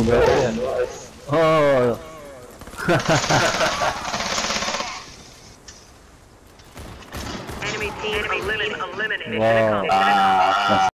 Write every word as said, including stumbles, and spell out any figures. Oh man. Oh. Enemy team eliminated. Wow. Ah.